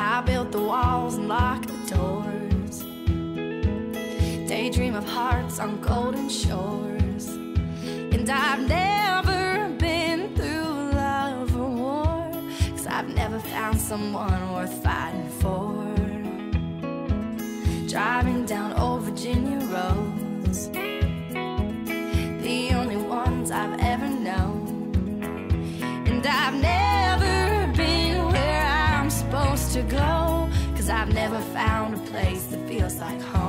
I built the walls and locked the doors. Daydream of hearts on golden shores. And I've never been through love or war, 'cause I've never found someone worth fighting for. Driving down old Virginia roads, the only ones I've ever known. And I've never been where I'm supposed to go, 'cause I've never found a place that feels like home.